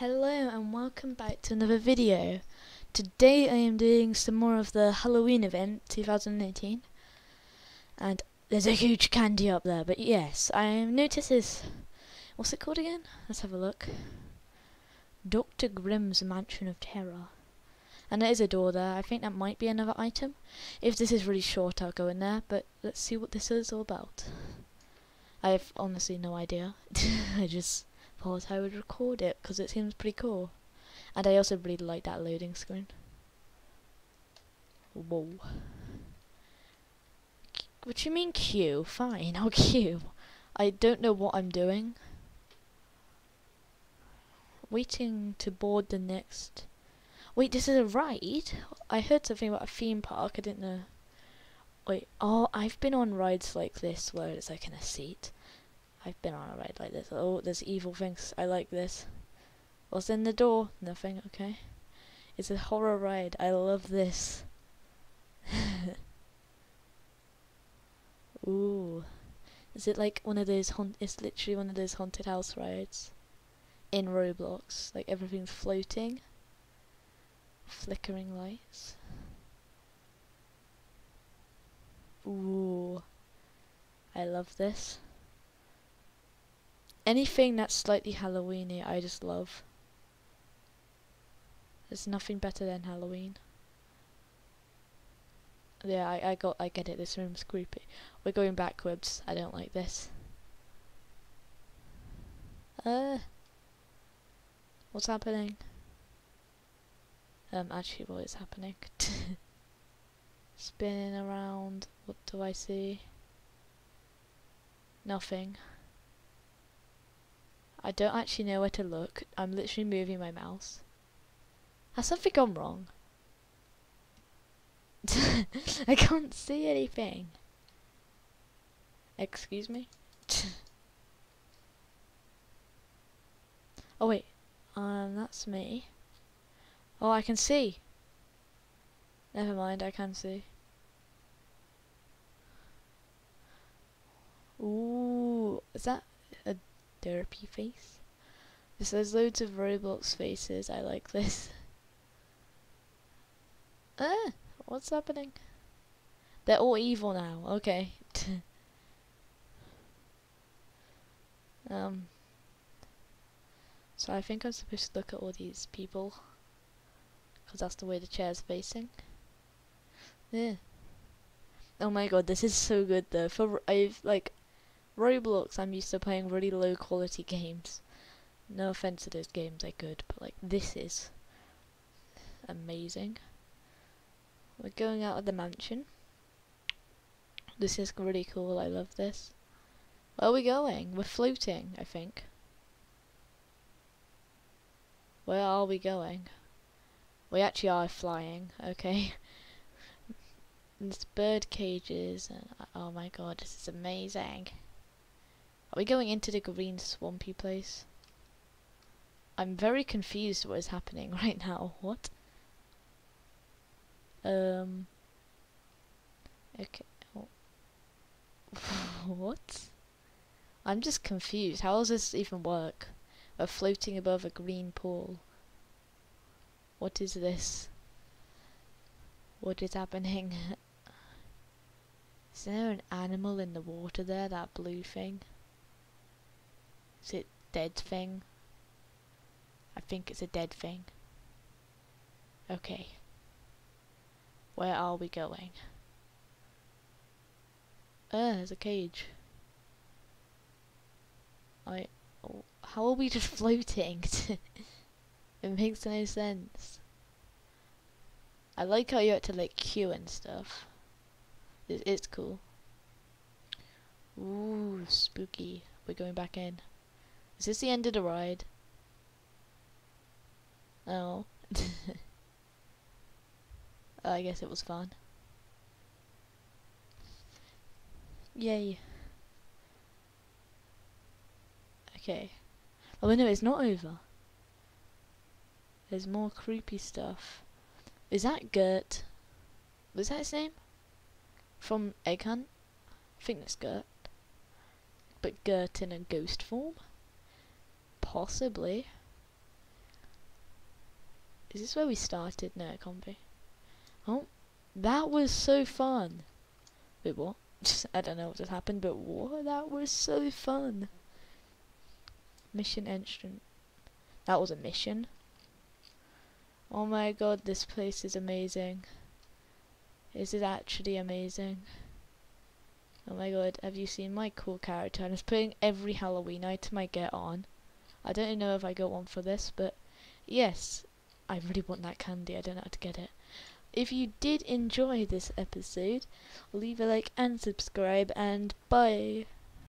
Hello and welcome back to another video. Today I am doing some more of the Halloween event 2018, and there's a huge candy up there. But yes, I noticed this. What's it called again? Let's have a look. Dr. Grimm's Mansion of Terror. And there is a door there. I think that might be another item. If this is really short, I'll go in there. But let's see what this is all about. I have honestly no idea. I just thought I would record it because it seems pretty cool, and I also really like that loading screen. Whoa. What do you mean Q? Fine, I'll Q. I don't know what I'm doing. Waiting to board the next. Wait, this is a ride? I heard something about a theme park. I didn't know. Wait, oh, I've been on rides like this where it's like in a seat. I've been on a ride like this. Oh, there's evil things. I like this. What's in the door? Nothing, okay. It's a horror ride. I love this. Ooh. Is it like one of those it's literally one of those haunted house rides in Roblox. Like everything's floating. Flickering lights. Ooh. I love this. Anything that's slightly Halloweeny, I just love. There's nothing better than Halloween. Yeah, I get it. This room's creepy. We're going backwards. I don't like this. What's happening? Actually, what is happening? Spinning around. What do I see? Nothing. I don't actually know where to look. I'm literally moving my mouse. Has something gone wrong? I can't see anything. Excuse me? Oh wait. That's me. Oh, I can see. Never mind, I can see. Ooh, is that a therapy face? This has loads of Roblox faces. I like this. What's happening? They're all evil now. Okay. So I think I'm supposed to look at all these people, because that's the way the chair's facing. Yeah. Oh my god, this is so good though. Roblox, I'm used to playing really low quality games. No offense to those games, they're good, but like this is amazing. We're going out of the mansion. This is really cool, I love this. Where are we going? We're floating, I think. Where are we going? We actually are flying, okay. There's bird cages and oh my god, this is amazing. Are we going into the green swampy place? I'm very confused what is happening right now. What? Okay. Oh. What? I'm just confused. How does this even work? We're floating above a green pool. What is this? What is happening? Is there an animal in the water there? That blue thing? Is it dead thing? I think it's a dead thing. Okay. Where are we going? There's a cage. How are we just floating? It makes no sense. I like how you have to like queue and stuff. It's cool. Ooh, spooky. We're going back in. Is this the end of the ride? Oh. I guess it was fun. Yay. Okay. Oh no, it's not over. There's more creepy stuff. Is that Gert? Was that his name? From Egg Hunt? I think that's Gert. But Gert in a ghost form? Possibly. Is this where we started? No, it can't be. Oh, that was so fun. Wait, what? I don't know what just happened, but what? That was so fun. Mission entrance. That was a mission. Oh my god, this place is amazing. Is it actually amazing? Oh my god, have you seen my cool character? I was putting every Halloween item I get on. I don't even know if I got one for this, but yes, I really want that candy. I don't know how to get it. If you did enjoy this episode, leave a like and subscribe, and bye!